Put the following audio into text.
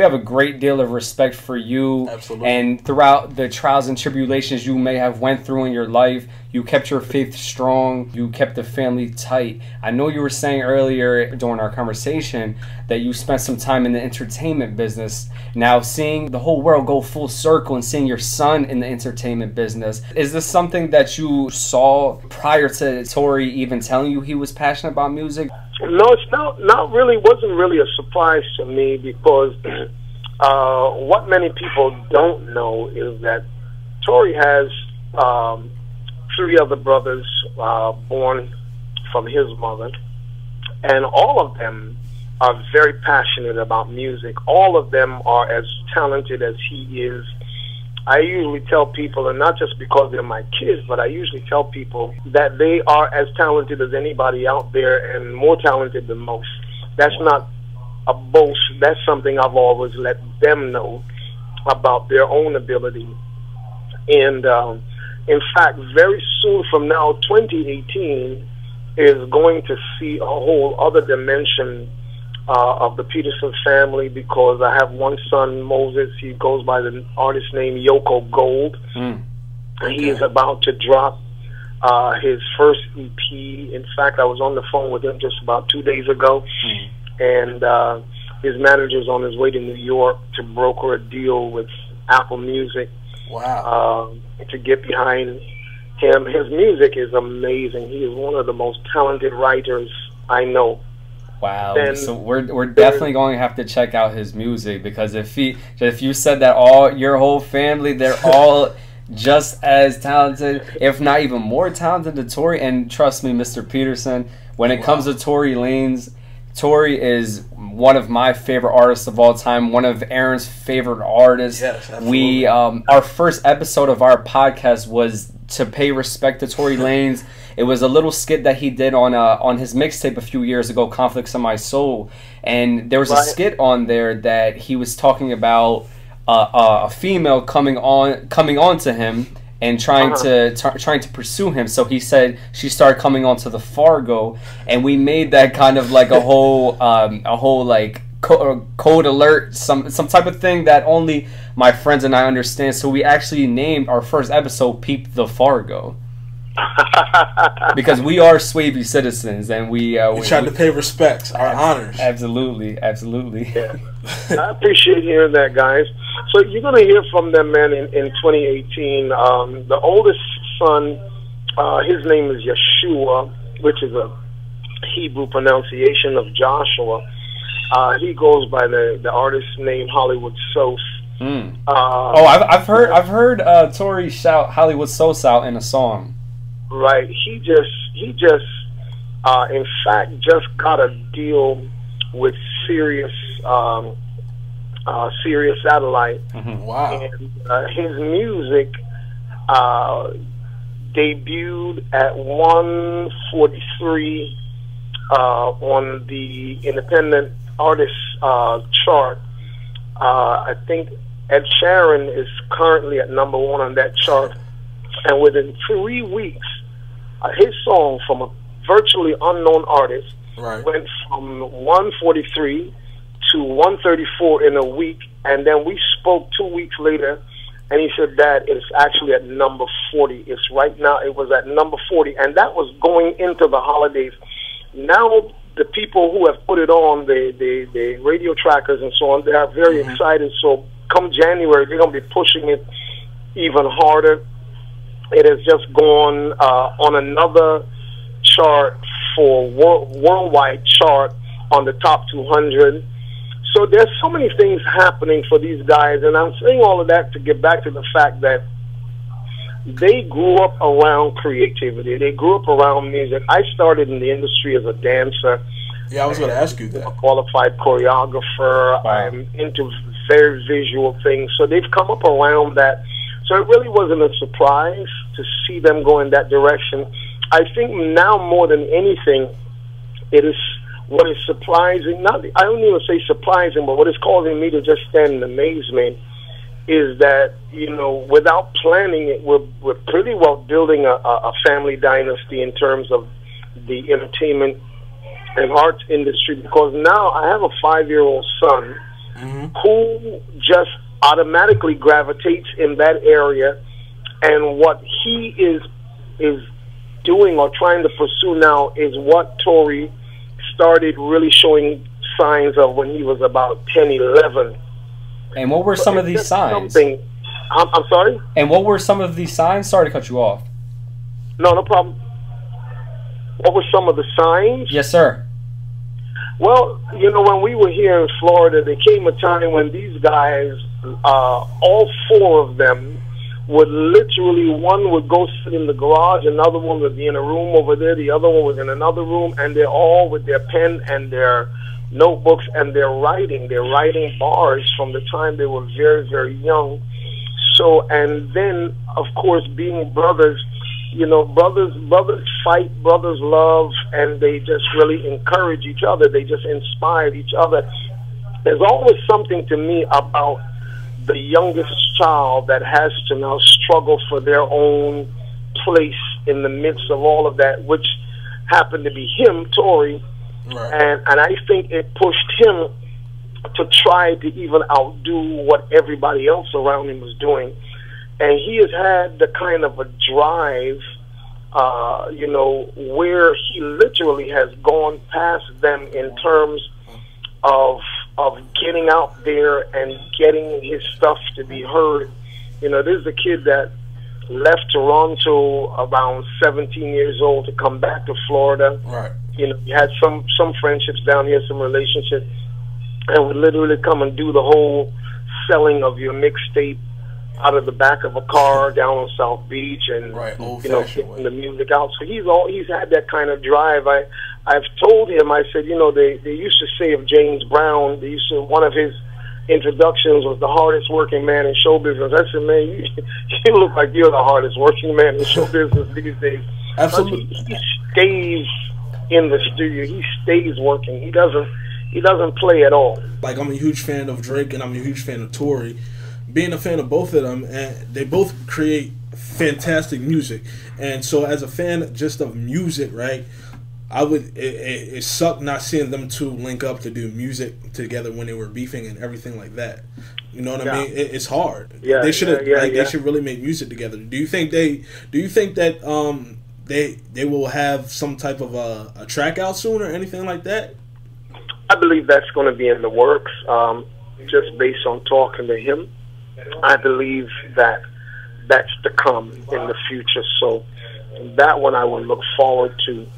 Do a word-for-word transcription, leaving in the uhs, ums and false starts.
we have a great deal of respect for you. Absolutely. And throughout the trials and tribulations you may have went through in your life, you kept your faith strong. You kept the family tight. I know you were saying earlier during our conversation that you spent some time in the entertainment business. Now, seeing the whole world go full circle and seeing your son in the entertainment business, is this something that you saw prior to Tory even telling you he was passionate about music? No, it's not, not really, wasn't really a surprise to me, because uh, what many people don't know is that Tory has... Um, three other brothers uh, born from his mother, and all of them are very passionate about music. All of them are as talented as he is. I usually tell people, and not just because they're my kids, but I usually tell people that they are as talented as anybody out there and more talented than most. That's not a boast. That's something I've always let them know about their own ability. And um in fact, very soon from now, twenty eighteen is going to see a whole other dimension uh, of the Peterson family, because I have one son, Moses. He goes by the artist name Yoko Gold. Mm. Okay. He is about to drop uh, his first E P. In fact, I was on the phone with him just about two days ago, mm. and uh, his manager's on his way to New York to broker a deal with Apple Music. Wow. Uh, to get behind him. His music is amazing. He is one of the most talented writers I know. Wow. And so we're, we're definitely going to have to check out his music, because if he, if you said that all your whole family, they're all just as talented, if not even more talented than Tory. And trust me, Mister Peterson, when it wow. comes to Tory Lanez, Tory is one of my favorite artists of all time, one of Aaron's favorite artists. Yes, absolutely. We, um, our first episode of our podcast was to pay respect to Tory Lanez. It was a little skit that he did on uh, on his mixtape a few years ago, Conflicts of My Soul. And there was right. a skit on there that he was talking about uh, a female coming on coming on to him and trying uh-huh. to trying to pursue him. So he said she started coming onto the Fargo, and we made that kind of like a whole um, a whole like co code alert, some some type of thing that only my friends and I understand. So we actually named our first episode "Peep the Fargo," because we are Swaby citizens, and we uh, we try to pay respects, our honors. Absolutely, absolutely. Yeah. I appreciate hearing that, guys. So you're going to hear from them, man, in, in twenty eighteen. Um, the oldest son, uh, his name is Yeshua, which is a Hebrew pronunciation of Joshua. Uh, he goes by the, the artist name Hollywood Sos. Mm. Uh, oh, I've, I've heard I've heard uh, Tory shout Hollywood Sos out in a song. Right. He just, he just uh, in fact, just got a deal with Sirius, um Uh, Sirius Satellite. Mm-hmm. Wow. And uh, his music uh, debuted at one forty-three uh, on the independent artist uh, chart. Uh, I think Ed Sheeran is currently at number one on that chart, and within three weeks, uh, his song from a virtually unknown artist right. went from one forty-three to one thirty-four in a week, and then we spoke two weeks later, and he said that it's actually at number forty. It's right now, it was at number forty, and that was going into the holidays. Now the people who have put it on, the, the, the radio trackers and so on, they are very mm-hmm. excited, so come January, they're going to be pushing it even harder. It has just gone uh, on another chart for wor worldwide chart on the top two hundred. So there's so many things happening for these guys, and I'm saying all of that to get back to the fact that they grew up around creativity. They grew up around music. I started in the industry as a dancer. Yeah, I was going to ask you that. I'm a qualified choreographer. Wow. I'm into very visual things. So they've come up around that. So it really wasn't a surprise to see them go in that direction. I think now more than anything, it is... what is surprising, not, I don't even say surprising, but what is causing me to just stand in amazement is that, you know, without planning it, we're, we're pretty well building a, a family dynasty in terms of the entertainment and arts industry, because now I have a five-year-old son mm-hmm. who just automatically gravitates in that area. And what he is is doing or trying to pursue now is what Tory started really showing signs of when he was about ten, eleven. And what were some so of these signs? Something, I'm, I'm sorry? And what were some of these signs? Sorry to cut you off. No, no problem. What were some of the signs? Yes, sir. Well, you know, when we were here in Florida, there came a time when these guys, uh, all four of them, would literally, one would go sit in the garage, another one would be in a room over there, the other one was in another room, and they're all with their pen and their notebooks, and they're writing. They're writing bars from the time they were very, very young. So, and then, of course, being brothers, you know, brothers, brothers fight, brothers love, and they just really encourage each other. They just inspire each other. There's always something to me about the youngest child that has to now struggle for their own place in the midst of all of that, which happened to be him, Tory. Right. And, and I think it pushed him to try to even outdo what everybody else around him was doing. And he has had the kind of a drive, uh, you know, where he literally has gone past them in terms of of getting out there and getting his stuff to be heard. You know, this is a kid that left Toronto around seventeen years old to come back to Florida. Right. You know, he had some, some friendships down here, some relationships, and would literally come and do the whole selling of your mixtape out of the back of a car down on South Beach, and right, you know, getting the music out. So he's all he's had that kind of drive. I I've told him, I said, you know, they they used to say of James Brown, they used to, one of his introductions was the hardest working man in show business. I said, man, you, you look like you're the hardest working man in show business these days. Absolutely. He, he stays in the studio. He stays working. He doesn't he doesn't play at all. Like, I'm a huge fan of Drake and I'm a huge fan of Tory. Being a fan of both of them, and they both create fantastic music. And so as a fan just of music, right, I would, it, it, it sucked not seeing them two link up to do music together when they were beefing and everything like that. You know what yeah. I mean? It, it's hard. Yeah, they should yeah, yeah, like yeah. they should really make music together. Do you think they do you think that um they they will have some type of a, a track out soon or anything like that? I believe that's going to be in the works, um, just based on talking to him. I believe that that's to come in the future. So that one I would look forward to.